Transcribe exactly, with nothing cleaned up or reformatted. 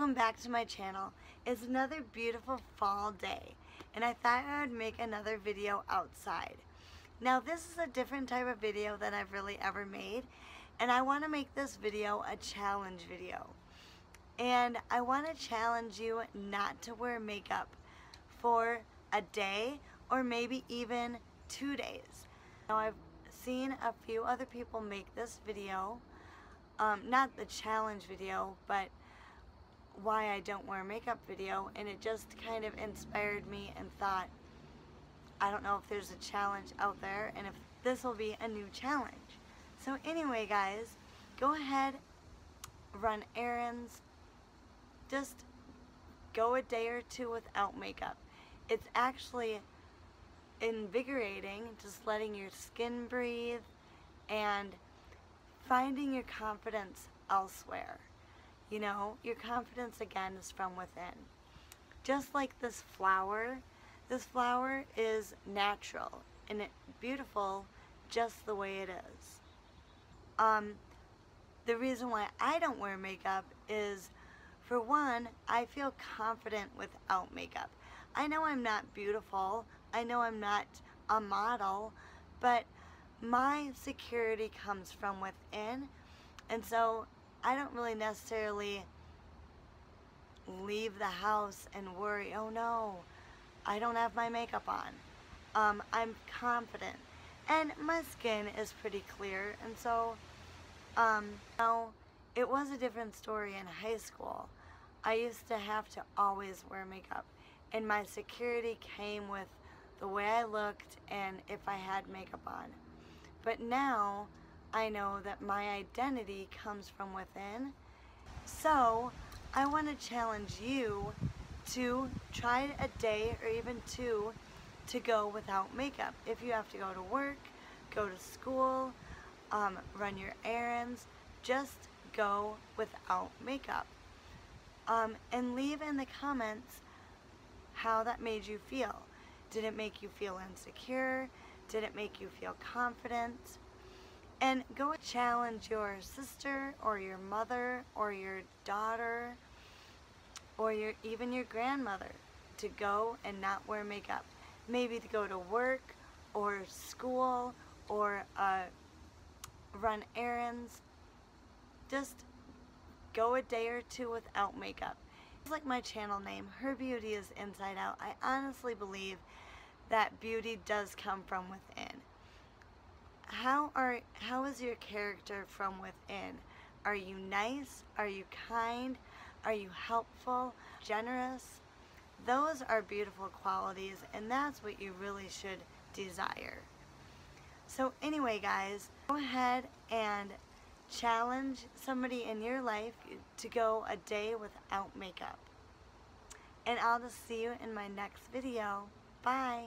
welcome back to my channel. It's another beautiful fall day and I thought I would make another video outside. Now this is a different type of video than I've really ever made, and I want to make this video a challenge video. And I want to challenge you not to wear makeup for a day or maybe even two days. Now I've seen a few other people make this video, um, not the challenge video, but why I don't wear makeup video, and it just kind of inspired me and thought, I don't know if there's a challenge out there and if this will be a new challenge. So anyway guys, go ahead, run errands, just go a day or two without makeup. It's actually invigorating, just letting your skin breathe and finding your confidence elsewhere. You know, your confidence again is from within. Just like this flower, this flower is natural and it beautiful just the way it is. Um, the reason why I don't wear makeup is, for one, I feel confident without makeup. I know I'm not beautiful, I know I'm not a model, but my security comes from within, and so I don't really necessarily leave the house and worry, oh no, I don't have my makeup on. Um, I'm confident. And my skin is pretty clear, and so um, you know, it was a different story in high school. I used to have to always wear makeup, and my security came with the way I looked and if I had makeup on. But now, I know that my identity comes from within. So I want to challenge you to try a day or even two to go without makeup. If you have to go to work, go to school, um, run your errands, just go without makeup. Um, and leave in the comments how that made you feel. Did it make you feel insecure? Did it make you feel confident? And go challenge your sister or your mother or your daughter or your even your grandmother to go and not wear makeup. Maybe to go to work or school or uh, run errands. Just go a day or two without makeup. Just like my channel name, Her Beauty is Inside Out, I honestly believe that beauty does come from within. How are how is your character from within? Are you nice? Are you kind? Are you helpful? Generous? Those are beautiful qualities, and that's what you really should desire. So anyway guys, go ahead and challenge somebody in your life to go a day without makeup. And I'll just see you in my next video. Bye!